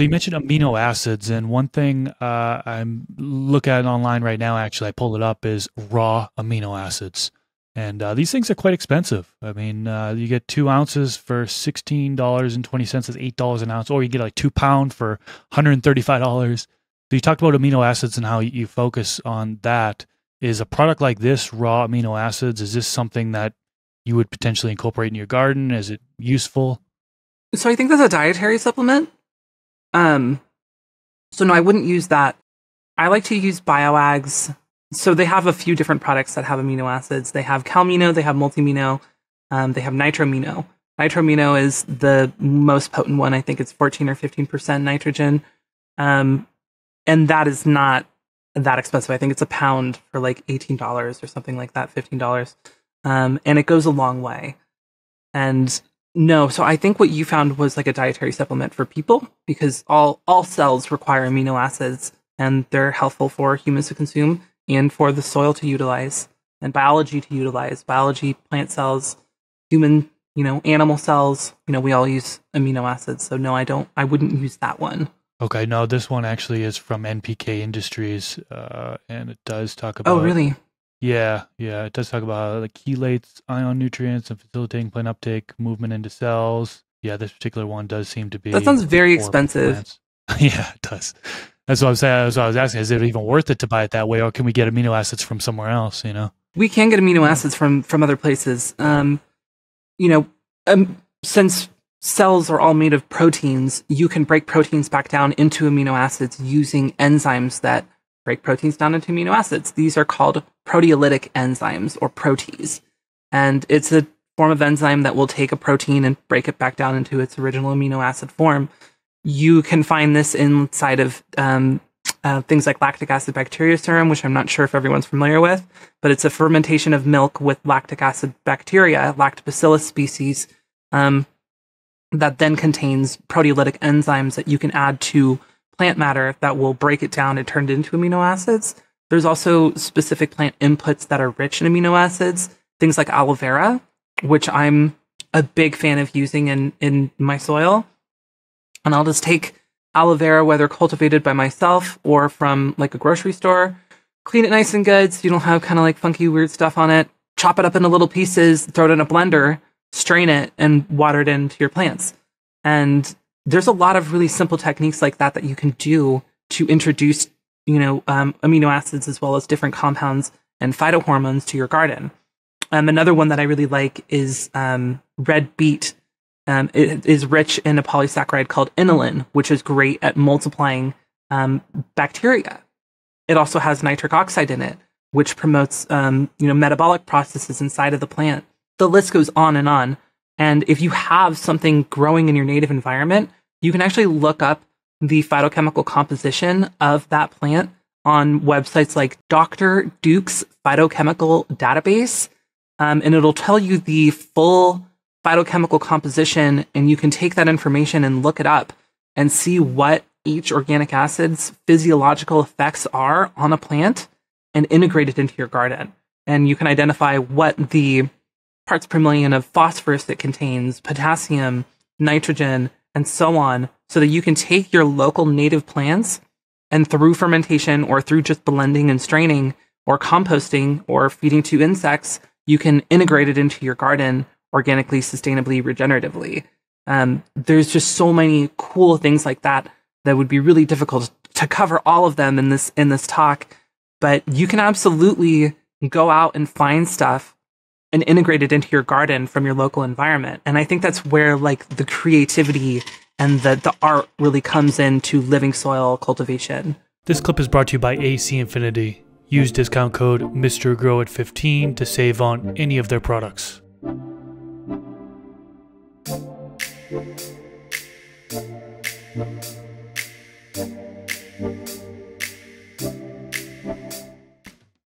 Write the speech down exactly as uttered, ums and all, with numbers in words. So you mentioned amino acids, and one thing uh, I'm looking at online right now, actually, I pulled it up, is raw amino acids. And uh, these things are quite expensive. I mean, uh, you get two ounces for sixteen dollars and twenty cents, that's eight dollars an ounce, or you get like two pound for one hundred thirty-five dollars. So you talked about amino acids and how you focus on that. Is a product like this, raw amino acids, is this something that you would potentially incorporate in your garden? Is it useful? So I think that's a dietary supplement. Um, so no, I wouldn't use that. I like to use BioAgs. So they have a few different products that have amino acids. They have Calmino, they have Multimino, um, they have Nitromino. Nitromino is the most potent one. I think it's fourteen or fifteen percent nitrogen. Um, and that is not that expensive. I think it's a pound for like eighteen dollars or something like that, fifteen dollars. Um, and it goes a long way. And no, so I think what you found was like a dietary supplement for people, because all, all cells require amino acids, and they're helpful for humans to consume and for the soil to utilize and biology to utilize. Biology, plant cells, human, you know, animal cells, you know, we all use amino acids. So no, I don't, I wouldn't use that one. Okay, no, this one actually is from N P K Industries, uh, and it does talk about... Oh, really? Yeah, yeah, it does talk about the chelates, ion nutrients, and facilitating plant uptake, movement into cells. Yeah, this particular one does seem to be... That sounds very expensive. Yeah, it does. That's what I was saying. That's what I was asking. Is it even worth it to buy it that way, or can we get amino acids from somewhere else, you know? We can get amino acids from, from other places. Um, you know, um, since... cells are all made of proteins, you can break proteins back down into amino acids using enzymes that break proteins down into amino acids. These are called proteolytic enzymes, or protease. And it's a form of enzyme that will take a protein and break it back down into its original amino acid form. You can find this inside of um, uh, things like lactic acid bacteria serum, which I'm not sure if everyone's familiar with, but it's a fermentation of milk with lactic acid bacteria, lactobacillus species, um, that then contains proteolytic enzymes that you can add to plant matter that will break it down and turn it into amino acids. There's also specific plant inputs that are rich in amino acids, things like aloe vera, which I'm a big fan of using in, in my soil. And I'll just take aloe vera, whether cultivated by myself or from like a grocery store, clean it nice and good so you don't have kind of like funky weird stuff on it, chop it up into little pieces, throw it in a blender, strain it, and water it into your plants. And there's a lot of really simple techniques like that that you can do to introduce, you know, um, amino acids as well as different compounds and phytohormones to your garden. Um, another one that I really like is um, red beet. Um, it is rich in a polysaccharide called inulin, which is great at multiplying um, bacteria. It also has nitric oxide in it, which promotes, um, you know, metabolic processes inside of the plant. The list goes on and on. And if you have something growing in your native environment, you can actually look up the phytochemical composition of that plant on websites like Doctor Duke's Phytochemical Database. Um, and it'll tell you the full phytochemical composition, and you can take that information and look it up and see what each organic acid's physiological effects are on a plant and integrate it into your garden. And you can identify what the parts per million of phosphorus that contains, potassium, nitrogen, and so on, so that you can take your local native plants and through fermentation or through just blending and straining or composting or feeding to insects, you can integrate it into your garden organically, sustainably, regeneratively. Um, there's just so many cool things like that that would be really difficult to cover all of them in this in this talk, but you can absolutely go out and find stuff and integrate it into your garden from your local environment. And I think that's where like the creativity and the, the art really comes into living soil cultivation. This clip is brought to you by A C Infinity. Use discount code M R Grow It fifteen to save on any of their products.